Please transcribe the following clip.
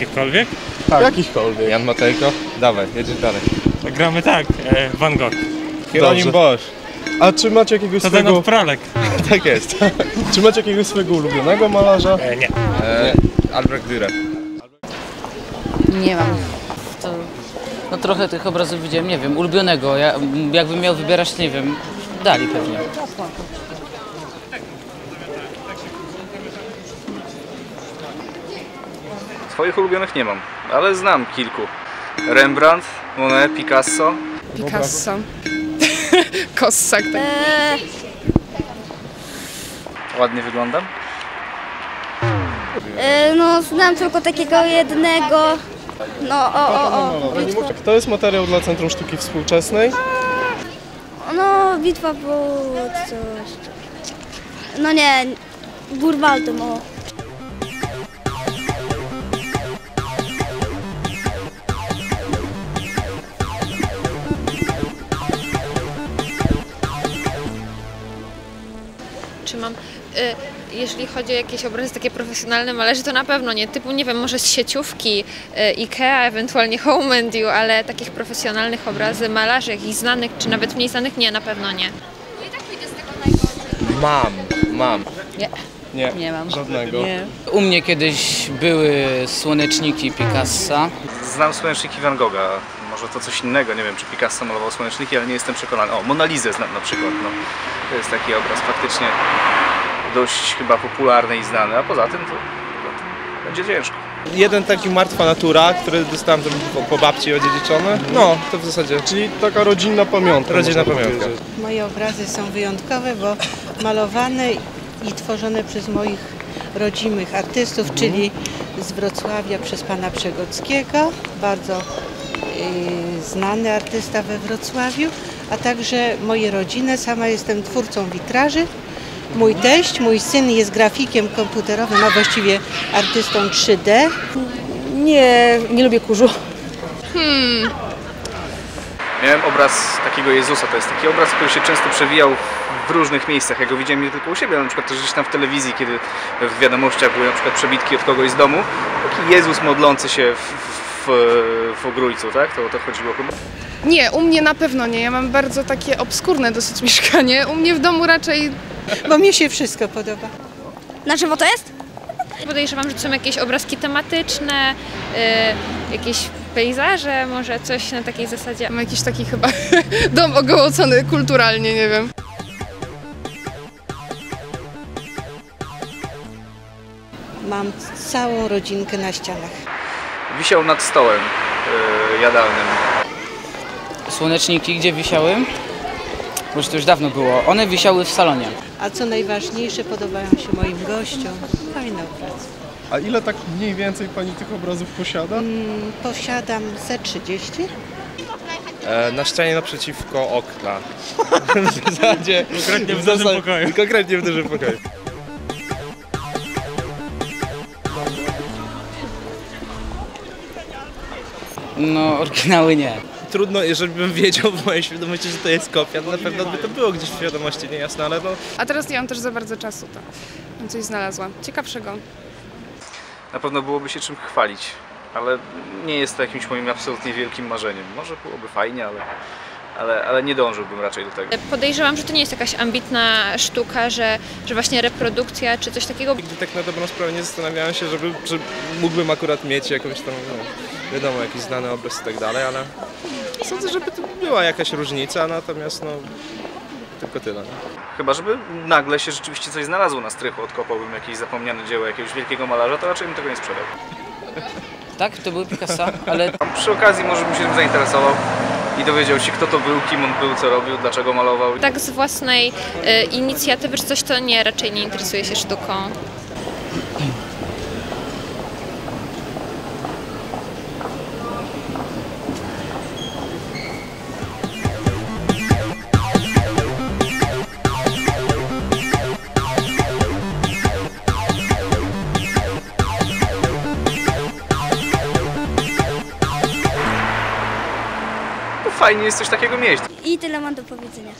Jakiekolwiek? Tak. Jakichkolwiek. Jan Matejko? Dawaj, jedziemy dalej. To gramy tak, Van Gogh. Hieronym Bosch. A czy macie jakiegoś to swego... To ten od pralek. Tak jest. Czy macie jakiegoś swego ulubionego malarza? Nie. Albrecht Dürer. Nie mam. To... No trochę tych obrazów widziałem, nie wiem, ulubionego. Ja, jakbym miał wybierać, nie wiem, Dali pewnie. Swoich ulubionych nie mam, ale znam kilku. Rembrandt, Monet, Picasso. Picasso. Kossak. Tak. Ładnie wyglądam? No znam tylko takiego jednego. No To jest materiał dla Centrum Sztuki Współczesnej. No bitwa była coś. No nie, Burwaldum. Czy mam, jeżeli chodzi o jakieś obrazy takie profesjonalne malarzy, to na pewno nie, typu, nie wiem, może z sieciówki, IKEA, ewentualnie Home and You, ale takich profesjonalnych obrazy malarzy, jakichś znanych, czy nawet mniej znanych, nie, na pewno nie. No i tak pójdę z tego najgorszego. Mam. Nie mam. Żadnego. Nie. U mnie kiedyś były słoneczniki Picassa. Znam słoneczniki Van Gogha. Może to coś innego, nie wiem, czy Picasso malował słoneczniki, ale nie jestem przekonany. O, Monę Lizę znam na przykład. No. To jest taki obraz faktycznie dość chyba popularny i znany, a poza tym to będzie ciężko. Jeden taki Martwa Natura, który dostałem po babci odziedziczony. No, to w zasadzie, czyli taka rodzinna pamiątka. Rodzinna pamiątka. Moje obrazy są wyjątkowe, bo malowane i tworzone przez moich rodzimych artystów, czyli z Wrocławia przez pana Przegockiego, bardzo znany artysta we Wrocławiu, a także moje rodziny. Sama jestem twórcą witraży. Mój teść, mój syn jest grafikiem komputerowym, a właściwie artystą 3D. Nie lubię kurzu. Miałem obraz takiego Jezusa. To jest taki obraz, który się często przewijał w różnych miejscach. Ja go widziałem nie tylko u siebie, ale na przykład też gdzieś tam w telewizji, kiedy w wiadomościach były na przykład przebitki od kogoś z domu. Taki Jezus modlący się w Ogrójcu, tak? To o to chodziło chyba? Nie, u mnie na pewno nie. Ja mam bardzo takie obskurne dosyć mieszkanie. U mnie w domu raczej... Bo mnie się wszystko podoba. Na czym to jest? Podejrzewam, że to są jakieś obrazki tematyczne, jakieś pejzaże, może coś na takiej zasadzie. Mam jakiś taki chyba dom ogołocony kulturalnie, nie wiem. Mam całą rodzinkę na ścianach. Wisiał nad stołem jadalnym. Słoneczniki gdzie wisiały? Bo to już dawno było. One wisiały w salonie. A co najważniejsze, podobają się moim gościom. Fajne obrazy. A ile tak mniej więcej pani tych obrazów posiada? Posiadam 130. Na ścianie naprzeciwko okna. Konkretnie w dużym pokoju. No, oryginały nie. Trudno, jeżeli bym wiedział w mojej świadomości, że to jest kopia, to na pewno by to było gdzieś w świadomości, niejasne, ale no... A teraz nie mam też za bardzo czasu, to bym coś znalazła. Ciekawszego. Na pewno byłoby się czym chwalić, ale nie jest to jakimś moim absolutnie wielkim marzeniem. Może byłoby fajnie, ale nie dążyłbym raczej do tego. Podejrzewam, że to nie jest jakaś ambitna sztuka, że właśnie reprodukcja czy coś takiego. Nigdy tak na dobrą sprawę nie zastanawiałem się, że mógłbym akurat mieć jakąś tam... No... Wiadomo, jakiś znany obraz i tak dalej, ale sądzę, żeby tu była jakaś różnica, natomiast no tylko tyle. Chyba, żeby nagle się rzeczywiście coś znalazło na strychu, odkopałbym jakieś zapomniane dzieło jakiegoś wielkiego malarza, to raczej bym tego nie sprzedał. Tak, to był Picasso, ale... Przy okazji może bym się tym zainteresował i dowiedział się, kto to był, kim on był, co robił, dlaczego malował. Tak z własnej inicjatywy czy coś, to nie, raczej nie interesuje się sztuką. Fajnie jest coś takiego mieć. I tyle mam do powiedzenia.